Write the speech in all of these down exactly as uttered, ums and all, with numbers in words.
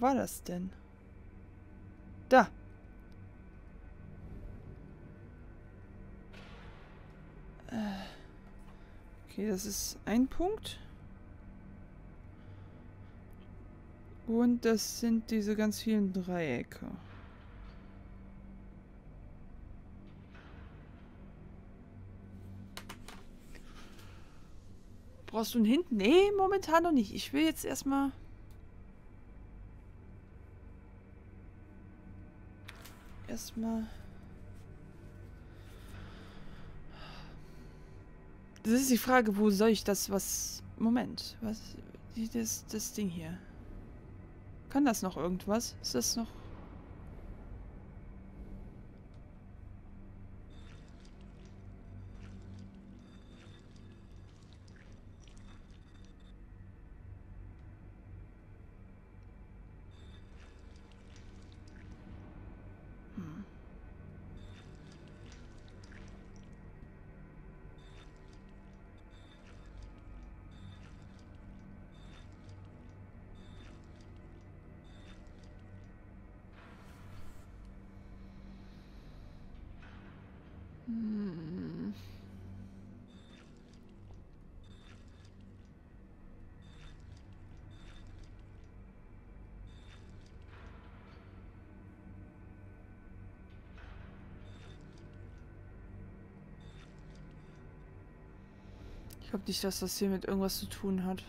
war das denn? Da! Okay, das ist ein Punkt. Und das sind diese ganz vielen Dreiecke. Brauchst du einen Hint? Nee, momentan noch nicht. Ich will jetzt erstmal... Erstmal... Das ist die Frage, wo soll ich das, was... Moment, was... Das, das Ding hier... Kann das noch irgendwas? Ist das noch... Hm. Ich glaube nicht, dass das hier mit irgendwas zu tun hat.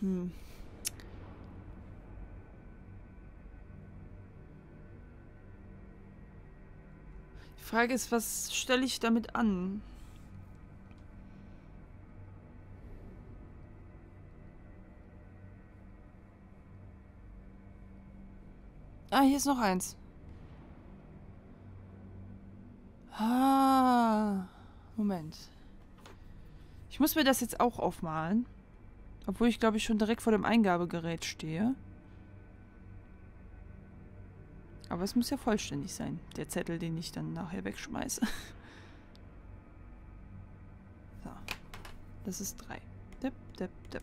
Hm. Die Frage ist, was stelle ich damit an? Ah, hier ist noch eins. Ah, Moment. Ich muss mir das jetzt auch aufmalen. Obwohl ich, glaube ich, schon direkt vor dem Eingabegerät stehe. Aber es muss ja vollständig sein, der Zettel, den ich dann nachher wegschmeiße. So. Das ist drei. Dip, dip, dip.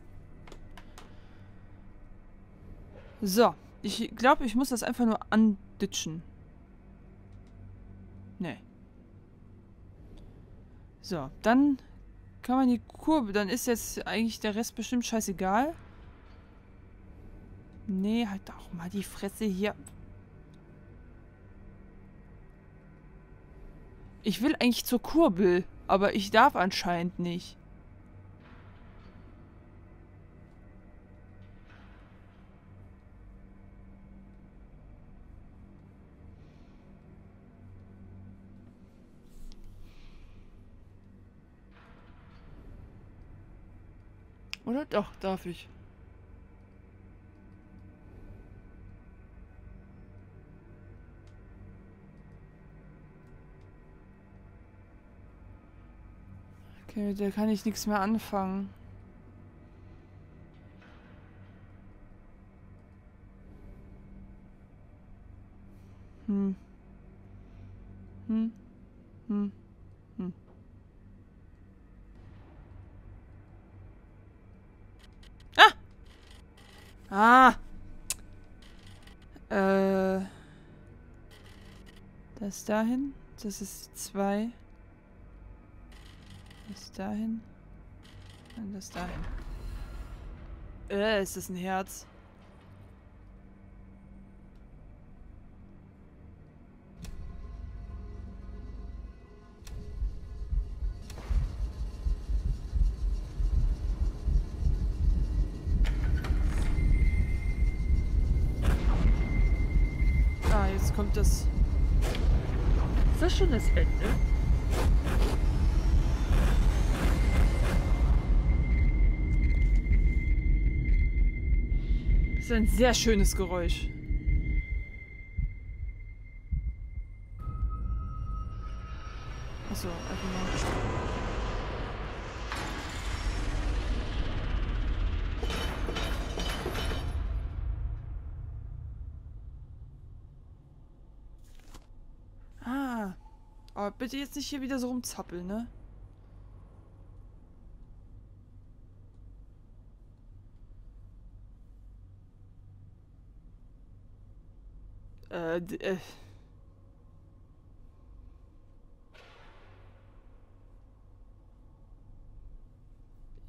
So. Ich glaube, ich muss das einfach nur anditschen. Nee. So. Dann kann man die Kurve... Dann ist jetzt eigentlich der Rest bestimmt scheißegal. Nee, halt auch mal die Fresse hier... Ich will eigentlich zur Kurbel, aber ich darf anscheinend nicht. Oder doch, darf ich. Okay, mit der kann ich nichts mehr anfangen. Hm. Hm. Hm. Hm. Ah! Ah! Äh. Das dahin. Das ist zwei. Das dahin. Und das dahin. Äh, ist das ein Herz? Ah, jetzt kommt das. Ist das schon das Ende? Das ist ein sehr schönes Geräusch. Achso, einfach mal. Aber bitte jetzt nicht hier wieder so rumzappeln, ne? Äh, äh.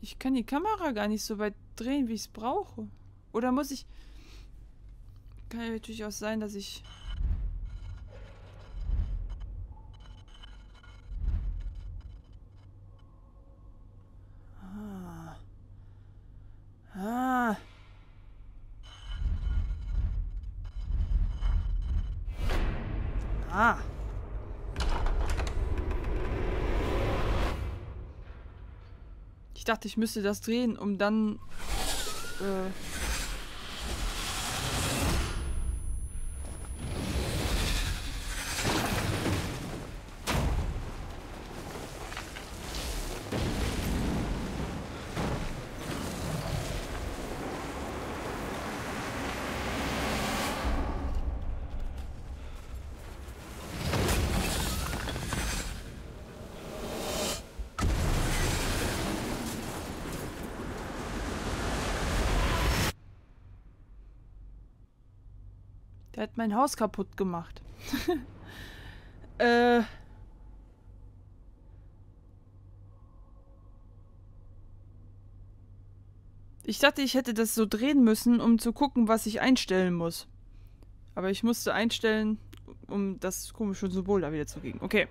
Ich kann die Kamera gar nicht so weit drehen, wie ich es brauche. Oder muss ich... Kann ja natürlich auch sein, dass ich... Ah. Ah. Ah. Ich dachte, ich müsste das drehen, um dann... Äh Der hat mein Haus kaputt gemacht. äh. Ich dachte, ich hätte das so drehen müssen, um zu gucken, was ich einstellen muss. Aber ich musste einstellen, um das komische Symbol da wieder zu kriegen. Okay.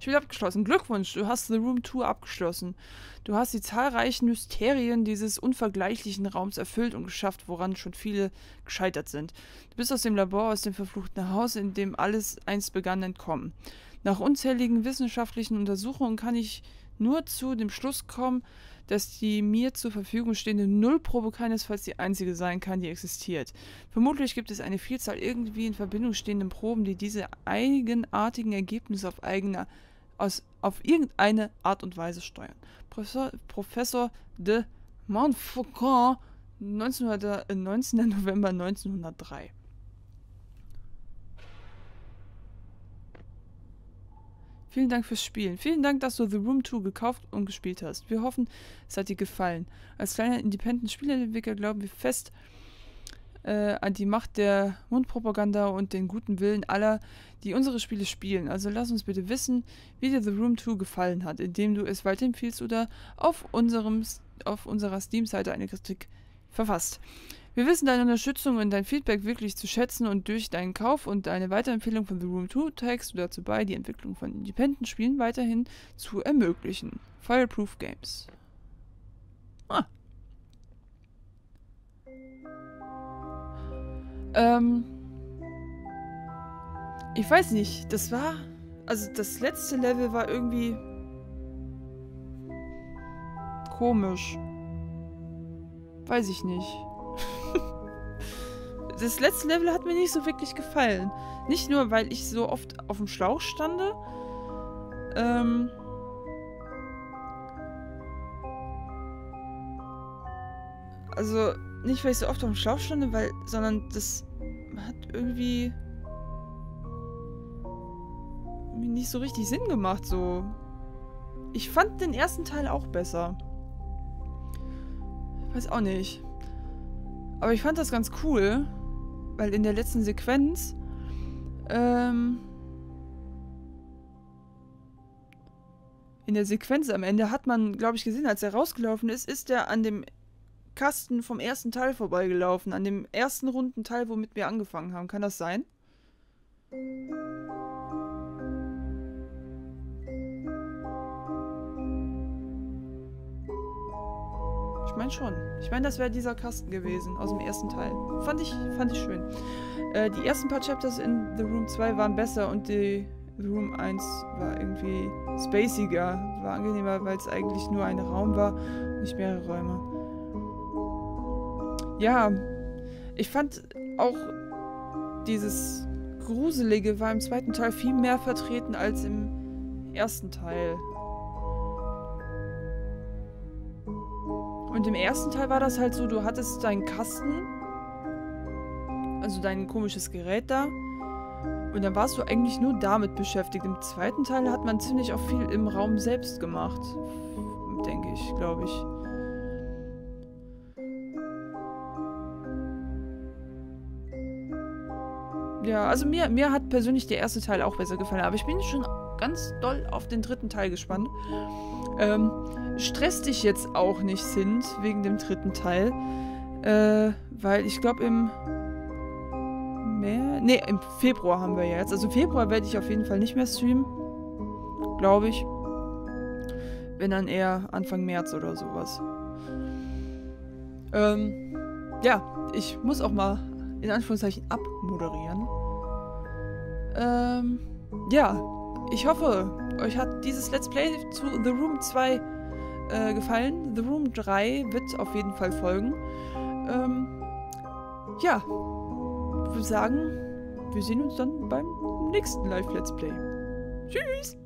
Ich bin abgeschlossen. Glückwunsch, du hast The Room zwei abgeschlossen. Du hast die zahlreichen Mysterien dieses unvergleichlichen Raums erfüllt und geschafft, woran schon viele gescheitert sind. Du bist aus dem Labor, aus dem verfluchten Haus, in dem alles einst begann, entkommen. Nach unzähligen wissenschaftlichen Untersuchungen kann ich nur zu dem Schluss kommen, dass die mir zur Verfügung stehende Nullprobe keinesfalls die einzige sein kann, die existiert. Vermutlich gibt es eine Vielzahl irgendwie in Verbindung stehenden Proben, die diese eigenartigen Ergebnisse auf, eigene, aus, auf irgendeine Art und Weise steuern. Professor, Professor de Montfaucon, neunzehnter November neunzehnhundertdrei. Vielen Dank fürs Spielen. Vielen Dank, dass du The Room zwei gekauft und gespielt hast. Wir hoffen, es hat dir gefallen. Als kleiner Independent-Spieleentwickler glauben wir fest äh, an die Macht der Mundpropaganda und den guten Willen aller, die unsere Spiele spielen. Also lass uns bitte wissen, wie dir The Room zwei gefallen hat, indem du es weiterempfiehlst oder auf, unserem, auf unserer Steam-Seite eine Kritik verfasst. Wir wissen deine Unterstützung und dein Feedback wirklich zu schätzen und durch deinen Kauf und deine Weiterempfehlung von The Room zwei trägst du dazu bei, die Entwicklung von Independent-Spielen weiterhin zu ermöglichen. Fireproof Games. Ah. Ähm. Ich weiß nicht, das war... Also das letzte Level war irgendwie... komisch. Weiß ich nicht. Das letzte Level hat mir nicht so wirklich gefallen. Nicht nur, weil ich so oft auf dem Schlauch stande. Ähm also, nicht, weil ich so oft auf dem Schlauch stande, weil, sondern das hat irgendwie mir nicht so richtig Sinn gemacht. So. Ich fand den ersten Teil auch besser. Weiß auch nicht. Aber ich fand das ganz cool, weil in der letzten Sequenz ähm, in der Sequenz am Ende hat man, glaube ich, gesehen, als er rausgelaufen ist, ist er an dem Kasten vom ersten Teil vorbeigelaufen, an dem ersten runden Teil, womit wir angefangen haben. Kann das sein? Ich meine schon. Ich meine, das wäre dieser Kasten gewesen aus dem ersten Teil. Fand ich, fand ich schön. Äh, die ersten paar Chapters in The Room zwei waren besser und die The Room eins war irgendwie spaciger. War angenehmer, weil es eigentlich nur ein Raum war und nicht mehrere Räume. Ja, ich fand auch dieses Gruselige war im zweiten Teil viel mehr vertreten als im ersten Teil. Und im ersten Teil war das halt so, du hattest deinen Kasten, also dein komisches Gerät da, Und dann warst du eigentlich nur damit beschäftigt. Im zweiten Teil hat man ziemlich auch viel im Raum selbst gemacht. Denke ich, glaube ich. Ja, also mir, mir hat persönlich der erste Teil auch besser gefallen. Aber ich bin schon ganz doll auf den dritten Teil gespannt. Ähm, stress dich jetzt auch nicht, Sind, wegen dem dritten Teil. Äh, weil ich glaube im... Mehr? Ne, im Februar haben wir ja jetzt. Also im Februar werde ich auf jeden Fall nicht mehr streamen. Glaube ich. Wenn dann eher Anfang März oder sowas. Ähm, ja, ich muss auch mal in Anführungszeichen abmoderieren. Ähm, ja, ich hoffe, euch hat dieses Let's Play zu The Room zwei äh, gefallen. The Room drei wird auf jeden Fall folgen. Ähm, ja, ich würde sagen, wir sehen uns dann beim nächsten Live-Let's Play. Tschüss!